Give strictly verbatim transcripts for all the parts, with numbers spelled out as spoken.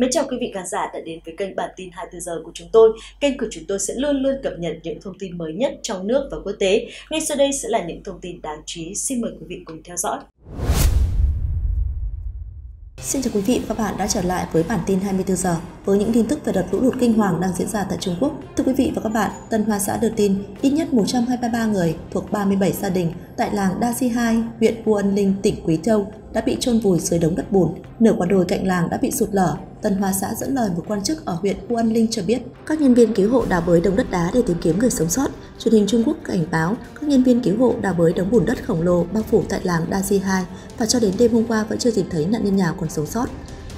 Mến chào quý vị khán giả đã đến với kênh Bản tin hai mươi tư giờ của chúng tôi. Kênh của chúng tôi sẽ luôn luôn cập nhật những thông tin mới nhất trong nước và quốc tế. Ngay sau đây sẽ là những thông tin đáng chú ý. Xin mời quý vị cùng theo dõi. Xin chào quý vị và các bạn đã trở lại với Bản tin hai mươi tư giờ với những tin tức về đợt lũ lụt kinh hoàng đang diễn ra tại Trung Quốc. Thưa quý vị và các bạn, Tân Hoa Xã đưa tin ít nhất một trăm hai mươi ba người thuộc ba mươi bảy gia đình tại làng Da Si Hai, huyện Vu Ân Linh, tỉnh Quý Châu đã bị chôn vùi dưới đống đất bùn. Nửa quả đồi cạnh làng đã bị sụt lở. Tân Hoa Xã dẫn lời một quan chức ở huyện Vu Ân Linh cho biết, các nhân viên cứu hộ đào bới đống đất đá để tìm kiếm người sống sót. Truyền hình Trung Quốc cảnh báo các nhân viên cứu hộ đào bới đống bùn đất khổng lồ bao phủ tại làng Da Si Hai và cho đến đêm hôm qua vẫn chưa tìm thấy nạn nhân nào còn sống sót.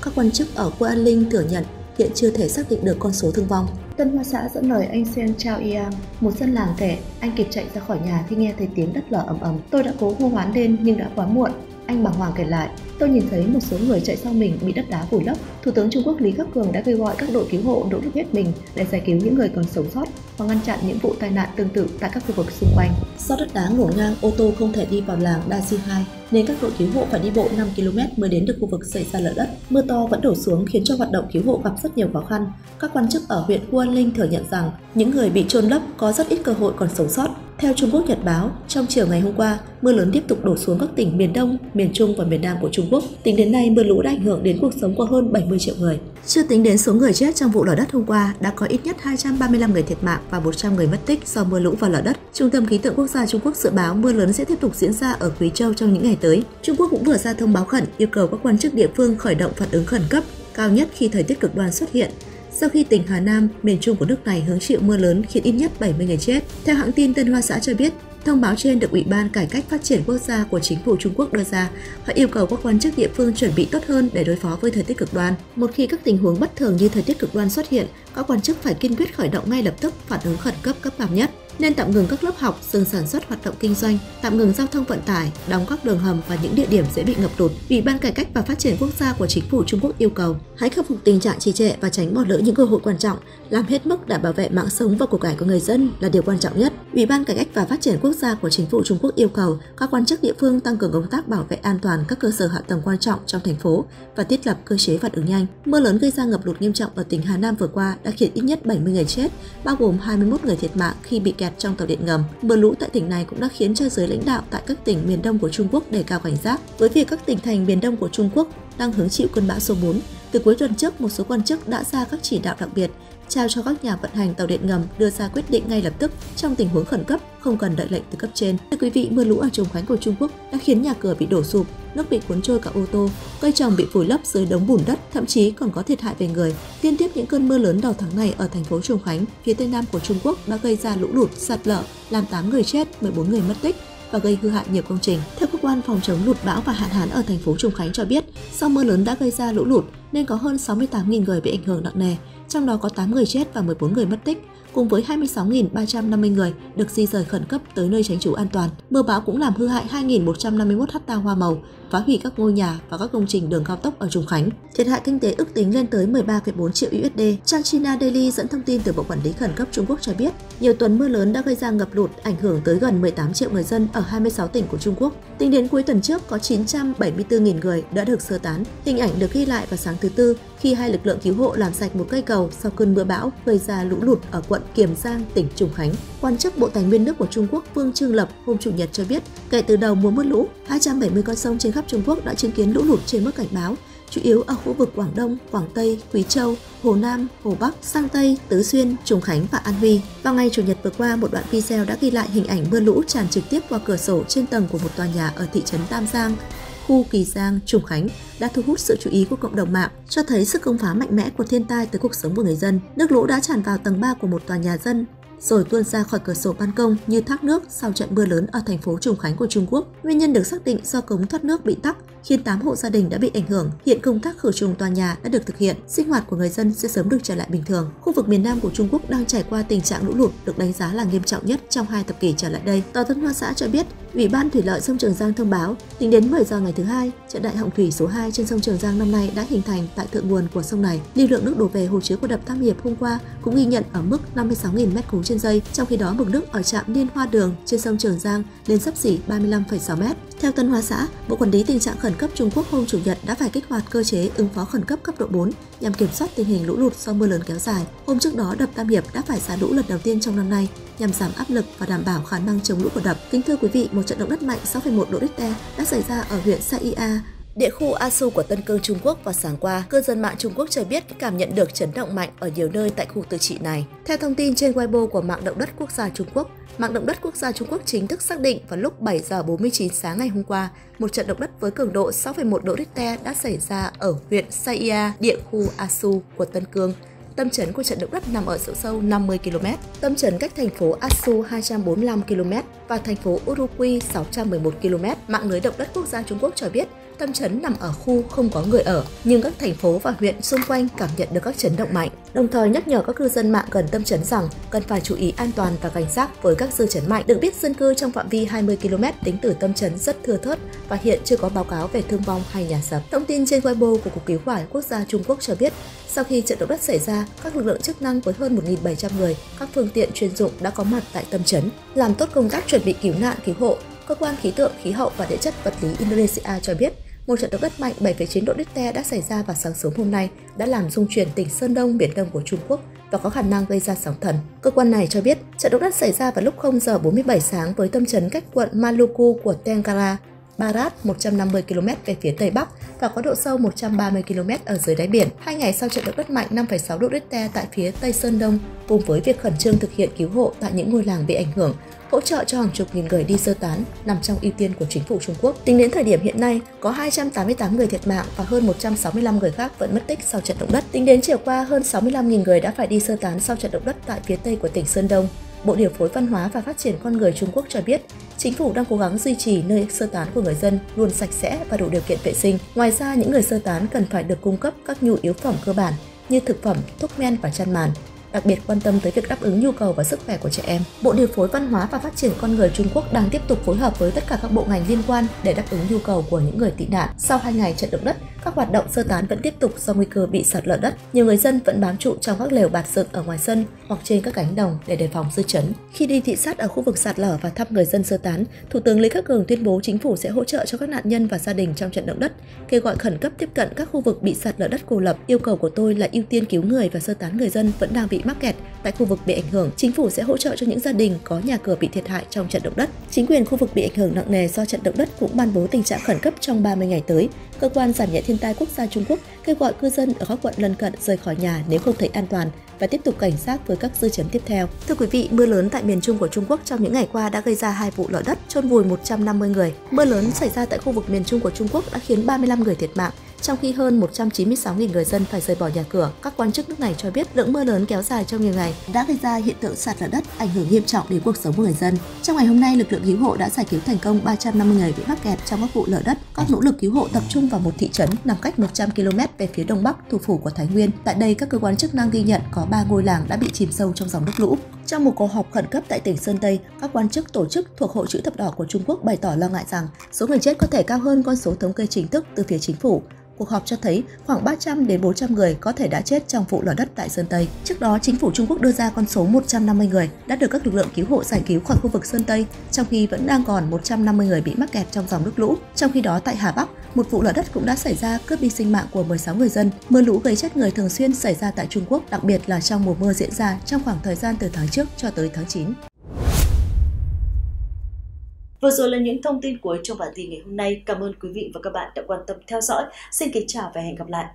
Các quan chức ở Vu Ân Linh thừa nhận hiện chưa thể xác định được con số thương vong. Tân Hoa Xã dẫn lời anh Shen Chao Yang, một dân làng kể, anh kịp chạy ra khỏi nhà khi nghe thấy tiếng đất lở ầm ầm. Tôi đã cố hô hoán lên nhưng đã quá muộn. Anh Bàng Hoàng kể lại, tôi nhìn thấy một số người chạy sau mình bị đất đá vùi lấp. Thủ tướng Trung Quốc Lý Khắc Cường đã kêu gọi các đội cứu hộ nỗ lực hết mình để giải cứu những người còn sống sót và ngăn chặn những vụ tai nạn tương tự tại các khu vực xung quanh. Do đất đá ngổn ngang, ô tô không thể đi vào làng Da Si Hai nên các đội cứu hộ phải đi bộ năm ki lô mét mới đến được khu vực xảy ra lở đất. Mưa to vẫn đổ xuống khiến cho hoạt động cứu hộ gặp rất nhiều khó khăn. Các quan chức ở huyện Quan Linh thừa nhận rằng những người bị chôn lấp có rất ít cơ hội còn sống sót. Theo Trung Quốc Nhật báo, trong chiều ngày hôm qua, mưa lớn tiếp tục đổ xuống các tỉnh miền Đông, miền Trung và miền Nam của Trung Quốc. Tính đến nay, mưa lũ đã ảnh hưởng đến cuộc sống của hơn bảy mươi triệu người. Chưa tính đến số người chết trong vụ lở đất hôm qua, đã có ít nhất hai trăm ba mươi lăm người thiệt mạng và một trăm người mất tích do mưa lũ và lở đất. Trung tâm khí tượng quốc gia Trung Quốc dự báo mưa lớn sẽ tiếp tục diễn ra ở Quý Châu trong những ngày tới. Trung Quốc cũng vừa ra thông báo khẩn yêu cầu các quan chức địa phương khởi động phản ứng khẩn cấp cao nhất khi thời tiết cực đoan xuất hiện. Sau khi tỉnh Hà Nam, miền Trung của nước này hứng chịu mưa lớn khiến ít nhất bảy mươi người chết. Theo hãng tin Tân Hoa Xã cho biết, thông báo trên được Ủy ban Cải cách Phát triển Quốc gia của Chính phủ Trung Quốc đưa ra và yêu cầu các quan chức địa phương chuẩn bị tốt hơn để đối phó với thời tiết cực đoan. Một khi các tình huống bất thường như thời tiết cực đoan xuất hiện, các quan chức phải kiên quyết khởi động ngay lập tức phản ứng khẩn cấp cấp cao nhất, nên tạm ngừng các lớp học, dừng sản xuất hoạt động kinh doanh, tạm ngừng giao thông vận tải, đóng các đường hầm và những địa điểm dễ bị ngập lụt. Ủy ban Cải cách và Phát triển Quốc gia của Chính phủ Trung Quốc yêu cầu hãy khắc phục tình trạng trì trệ và tránh bỏ lỡ những cơ hội quan trọng, làm hết mức để bảo vệ mạng sống và của cải của người dân là điều quan trọng nhất. Ủy ban Cải cách và Phát triển Quốc gia của Chính phủ Trung Quốc yêu cầu các quan chức địa phương tăng cường công tác bảo vệ an toàn các cơ sở hạ tầng quan trọng trong thành phố và thiết lập cơ chế phản ứng nhanh. Mưa lớn gây ra ngập lụt nghiêm trọng ở tỉnh Hà Nam vừa qua đã khiến ít nhất bảy mươi người chết, bao gồm hai mươi mốt người thiệt mạng khi bị kẹt trong tàu điện ngầm. Mưa lũ tại tỉnh này cũng đã khiến cho giới lãnh đạo tại các tỉnh miền Đông của Trung Quốc đề cao cảnh giác. Với việc các tỉnh thành miền Đông của Trung Quốc đang hứng chịu cơn bão số bốn, từ cuối tuần trước một số quan chức đã ra các chỉ đạo đặc biệt, trao cho các nhà vận hành tàu điện ngầm đưa ra quyết định ngay lập tức trong tình huống khẩn cấp, không cần đợi lệnh từ cấp trên. Thưa quý vị, mưa lũ ở Trung Khánh của Trung Quốc đã khiến nhà cửa bị đổ sụp, nước bị cuốn trôi cả ô tô, cây trồng bị vùi lấp dưới đống bùn đất, thậm chí còn có thiệt hại về người. Liên tiếp những cơn mưa lớn đầu tháng này ở thành phố Trung Khánh, phía tây nam của Trung Quốc đã gây ra lũ lụt, sạt lở, làm tám người chết, mười bốn người mất tích và gây hư hại nhiều công trình. Theo cơ quan phòng chống lụt bão và hạn hán ở thành phố Trung Khánh cho biết, do mưa lớn đã gây ra lũ lụt nên có hơn sáu mươi tám nghìn người bị ảnh hưởng nặng nề, trong đó có tám người chết và mười bốn người mất tích, cùng với hai mươi sáu nghìn ba trăm năm mươi người được di rời khẩn cấp tới nơi tránh trú an toàn. Mưa bão cũng làm hư hại hai nghìn một trăm năm mươi mốt ha hoa màu, phá hủy các ngôi nhà và các công trình đường cao tốc ở Trung Khánh. Thiệt hại kinh tế ước tính lên tới mười ba phẩy bốn triệu u ét đê. Trang China Daily dẫn thông tin từ Bộ Quản lý Khẩn cấp Trung Quốc cho biết, nhiều tuần mưa lớn đã gây ra ngập lụt, ảnh hưởng tới gần mười tám triệu người dân ở hai mươi sáu tỉnh của Trung Quốc. Tính đến cuối tuần trước, có chín trăm bảy mươi tư nghìn người đã được sơ tán. Hình ảnh được ghi lại vào sáng thứ Tư khi hai lực lượng cứu hộ làm sạch một cây cầu sau cơn mưa bão gây ra lũ lụt ở quận Kiểm Giang, tỉnh Trung Khánh. Quan chức Bộ Tài nguyên nước của Trung Quốc Vương Trương Lập hôm Chủ nhật cho biết, kể từ đầu mùa mưa lũ, hai trăm bảy mươi con sông trên khắp Trung Quốc đã chứng kiến lũ lụt trên mức cảnh báo, chủ yếu ở khu vực Quảng Đông, Quảng Tây, Quý Châu, Hồ Nam, Hồ Bắc, Giang Tây, Tứ Xuyên, Trung Khánh và An Huy. Vào ngày Chủ nhật vừa qua, một đoạn video đã ghi lại hình ảnh mưa lũ tràn trực tiếp qua cửa sổ trên tầng của một tòa nhà ở thị trấn Tam Giang, khu Kỳ Giang, Trung Khánh đã thu hút sự chú ý của cộng đồng mạng, cho thấy sức công phá mạnh mẽ của thiên tai tới cuộc sống của người dân. Nước lũ đã tràn vào tầng ba của một tòa nhà dân, rồi tuôn ra khỏi cửa sổ ban công như thác nước sau trận mưa lớn ở thành phố Trung Khánh của Trung Quốc. Nguyên nhân được xác định do cống thoát nước bị tắc, khiến tám hộ gia đình đã bị ảnh hưởng. Hiện công tác khử trùng tòa nhà đã được thực hiện, sinh hoạt của người dân sẽ sớm được trở lại bình thường. Khu vực miền Nam của Trung Quốc đang trải qua tình trạng lũ lụt được đánh giá là nghiêm trọng nhất trong hai thập kỷ trở lại đây. Tờ Tân Hoa Xã cho biết, Ủy ban Thủy lợi sông Trường Giang thông báo, tính đến mười giờ ngày thứ Hai, trận đại hồng thủy số hai trên sông Trường Giang năm nay đã hình thành tại thượng nguồn của sông này. Lưu lượng nước đổ về hồ chứa của đập Tam Hiệp hôm qua cũng ghi nhận ở mức năm mươi sáu nghìn mét khối trên giây, trong khi đó mực nước ở trạm Liên Hoa Đường trên sông Trường Giang lên xấp xỉ ba mươi lăm phẩy sáu mét. Theo Tân Hoa Xã, Bộ Quản lý Tình trạng Khẩn cấp Trung Quốc hôm Chủ nhật đã phải kích hoạt cơ chế ứng phó khẩn cấp cấp độ bốn nhằm kiểm soát tình hình lũ lụt do mưa lớn kéo dài. Hôm trước đó, đập Tam Hiệp đã phải xả lũ lần đầu tiên trong năm nay nhằm giảm áp lực và đảm bảo khả năng chống lũ của đập. Kính thưa quý vị, một trận động đất mạnh sáu phẩy một độ Richter đã xảy ra ở huyện Saia, địa khu Asu của Tân Cương, Trung Quốc vào sáng qua. Cư dân mạng Trung Quốc cho biết cảm nhận được chấn động mạnh ở nhiều nơi tại khu tự trị này. Theo thông tin trên Weibo của Mạng Động đất Quốc gia Trung Quốc, Mạng Động đất Quốc gia Trung Quốc chính thức xác định vào lúc bảy giờ bốn mươi chín sáng ngày hôm qua, một trận động đất với cường độ sáu phẩy một độ Richter đã xảy ra ở huyện Saia, địa khu Asu của Tân Cương. Tâm chấn của trận động đất nằm ở độ sâu năm mươi ki lô mét, tâm chấn cách thành phố Asu hai trăm bốn mươi lăm ki lô mét và thành phố Urumqi sáu trăm mười một ki lô mét. Mạng lưới động đất quốc gia Trung Quốc cho biết tâm chấn nằm ở khu không có người ở, nhưng các thành phố và huyện xung quanh cảm nhận được các chấn động mạnh, đồng thời nhắc nhở các cư dân mạng gần tâm chấn rằng cần phải chú ý an toàn và cảnh giác với các dư chấn mạnh. Được biết, dân cư trong phạm vi hai mươi ki lô mét tính từ tâm chấn rất thưa thớt và hiện chưa có báo cáo về thương vong hay nhà sập. Thông tin trên Weibo của Cục Cứu hỏa Quốc gia Trung Quốc cho biết, sau khi trận động đất xảy ra, các lực lượng chức năng với hơn một nghìn bảy trăm người, các phương tiện chuyên dụng đã có mặt tại tâm chấn, làm tốt công tác chuẩn bị cứu nạn cứu hộ. Cơ quan khí tượng, khí hậu và địa chất vật lý Indonesia cho biết, một trận động đất mạnh bảy phẩy chín độ Richter đã xảy ra vào sáng sớm hôm nay, đã làm rung chuyển tỉnh Sơn Đông, miền đông của Trung Quốc và có khả năng gây ra sóng thần. Cơ quan này cho biết, trận động đất xảy ra vào lúc không giờ bốn mươi bảy sáng với tâm chấn cách quận Maluku của Tenggara Barat một trăm năm mươi ki lô mét về phía tây bắc và có độ sâu một trăm ba mươi ki lô mét ở dưới đáy biển. Hai ngày sau trận động đất mạnh năm phẩy sáu độ Richter tại phía tây Sơn Đông, cùng với việc khẩn trương thực hiện cứu hộ tại những ngôi làng bị ảnh hưởng, hỗ trợ cho hàng chục nghìn người đi sơ tán nằm trong ưu tiên của chính phủ Trung Quốc. Tính đến thời điểm hiện nay, có hai trăm tám mươi tám người thiệt mạng và hơn một trăm sáu mươi lăm người khác vẫn mất tích sau trận động đất. Tính đến chiều qua, hơn sáu mươi lăm nghìn người đã phải đi sơ tán sau trận động đất tại phía tây của tỉnh Sơn Đông. Bộ Điều phối Văn hóa và Phát triển Con người Trung Quốc cho biết, chính phủ đang cố gắng duy trì nơi sơ tán của người dân luôn sạch sẽ và đủ điều kiện vệ sinh. Ngoài ra, những người sơ tán cần phải được cung cấp các nhu yếu phẩm cơ bản như thực phẩm, thuốc men và chăn màn, đặc biệt quan tâm tới việc đáp ứng nhu cầu và sức khỏe của trẻ em. Bộ Điều phối Văn hóa và Phát triển Con người Trung Quốc đang tiếp tục phối hợp với tất cả các bộ ngành liên quan để đáp ứng nhu cầu của những người tị nạn. Sau hai ngày trận động đất, các hoạt động sơ tán vẫn tiếp tục do nguy cơ bị sạt lở đất. Nhiều người dân vẫn bám trụ trong các lều bạt dựng ở ngoài sân hoặc trên các cánh đồng để đề phòng dư chấn. Khi đi thị sát ở khu vực sạt lở và thăm người dân sơ tán, Thủ tướng Lý Khắc Cường tuyên bố chính phủ sẽ hỗ trợ cho các nạn nhân và gia đình trong trận động đất, kêu gọi khẩn cấp tiếp cận các khu vực bị sạt lở đất cô lập. Yêu cầu của tôi là ưu tiên cứu người và sơ tán người dân vẫn đang bị mắc kẹt tại khu vực bị ảnh hưởng. Chính phủ sẽ hỗ trợ cho những gia đình có nhà cửa bị thiệt hại trong trận động đất. Chính quyền khu vực bị ảnh hưởng nặng nề do trận động đất cũng ban bố tình trạng khẩn cấp trong ba mươi ngày tới. Cơ quan giảm nhẹ thiên tai quốc gia Trung Quốc kêu gọi cư dân ở các quận lân cận rời khỏi nhà nếu không thấy an toàn và tiếp tục cảnh giác với các dư chấn tiếp theo. Thưa quý vị, mưa lớn tại miền Trung của Trung Quốc trong những ngày qua đã gây ra hai vụ lở đất, chôn vùi một trăm năm mươi người. Mưa lớn xảy ra tại khu vực miền Trung của Trung Quốc đã khiến ba mươi lăm người thiệt mạng, trong khi hơn một trăm chín mươi sáu nghìn người dân phải rời bỏ nhà cửa. Các quan chức nước này cho biết lượng mưa lớn kéo dài trong nhiều ngày đã gây ra hiện tượng sạt lở đất ảnh hưởng nghiêm trọng đến cuộc sống của người dân. Trong ngày hôm nay, lực lượng cứu hộ đã giải cứu thành công ba trăm năm mươi người bị mắc kẹt trong các vụ lở đất. Các nỗ lực cứu hộ tập trung vào một thị trấn nằm cách một trăm ki lô mét về phía đông bắc, thủ phủ của Thái Nguyên. Tại đây, các cơ quan chức năng ghi nhận có ba ngôi làng đã bị chìm sâu trong dòng nước lũ. Trong một cuộc họp khẩn cấp tại tỉnh Sơn Tây, các quan chức tổ chức thuộc Hội Chữ Thập Đỏ của Trung Quốc bày tỏ lo ngại rằng số người chết có thể cao hơn con số thống kê chính thức từ phía chính phủ. Cuộc họp cho thấy khoảng ba trăm đến bốn trăm người có thể đã chết trong vụ lở đất tại Sơn Tây. Trước đó, chính phủ Trung Quốc đưa ra con số một trăm năm mươi người đã được các lực lượng cứu hộ giải cứu khỏi khu vực Sơn Tây, trong khi vẫn đang còn một trăm năm mươi người bị mắc kẹt trong dòng nước lũ. Trong khi đó, tại Hà Bắc, một vụ lở đất cũng đã xảy ra cướp đi sinh mạng của mười sáu người dân. Mưa lũ gây chết người thường xuyên xảy ra tại Trung Quốc, đặc biệt là trong mùa mưa diễn ra trong khoảng thời gian từ tháng trước cho tới tháng chín. Vừa rồi là những thông tin cuối trong bản tin ngày hôm nay. Cảm ơn quý vị và các bạn đã quan tâm theo dõi. Xin kính chào và hẹn gặp lại.